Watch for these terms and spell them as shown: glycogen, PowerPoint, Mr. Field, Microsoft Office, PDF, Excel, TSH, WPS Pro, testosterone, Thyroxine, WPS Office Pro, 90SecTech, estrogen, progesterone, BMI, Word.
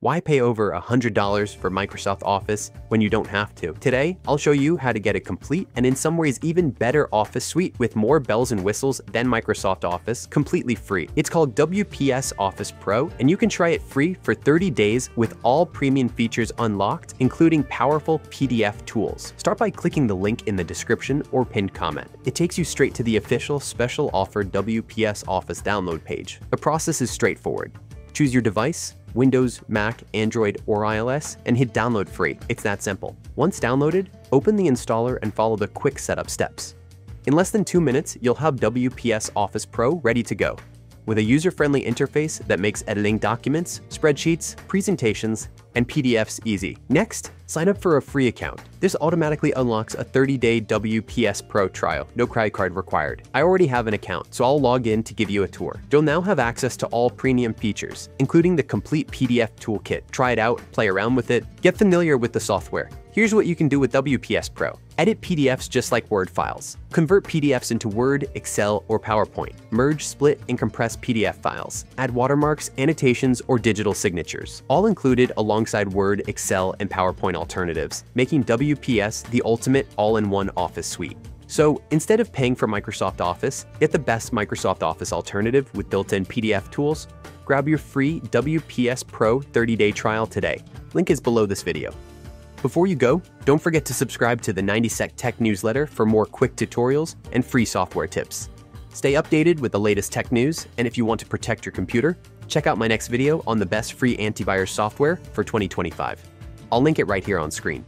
Why pay over $100 for Microsoft Office when you don't have to? Today, I'll show you how to get a complete and in some ways even better Office suite with more bells and whistles than Microsoft Office, completely free. It's called WPS Office Pro, and you can try it free for 30 days with all premium features unlocked, including powerful PDF tools. Start by clicking the link in the description or pinned comment. It takes you straight to the official special offer WPS Office download page. The process is straightforward. Choose your device, Windows, Mac, Android, or iOS, and hit download free. It's that simple. Once downloaded, open the installer and follow the quick setup steps. In less than 2 minutes, you'll have WPS Office Pro ready to go, with a user-friendly interface that makes editing documents, spreadsheets, presentations, and PDFs easy. Next, sign up for a free account. This automatically unlocks a 30-day WPS Pro trial, no credit card required. I already have an account, so I'll log in to give you a tour. You'll now have access to all premium features, including the complete PDF toolkit. Try it out, play around with it, get familiar with the software. Here's what you can do with WPS Pro. Edit PDFs just like Word files. Convert PDFs into Word, Excel, or PowerPoint. Merge, split, and compress PDF files. Add watermarks, annotations, or digital signatures. All included alongside Word, Excel, and PowerPoint alternatives, making WPS the ultimate all-in-one Office suite. So instead of paying for Microsoft Office, get the best Microsoft Office alternative with built-in PDF tools. Grab your free WPS Pro 30-day trial today. Link is below this video. Before you go, don't forget to subscribe to the 90-Sec Tech newsletter for more quick tutorials and free software tips. Stay updated with the latest tech news, and if you want to protect your computer, check out my next video on the best free antivirus software for 2025. I'll link it right here on screen.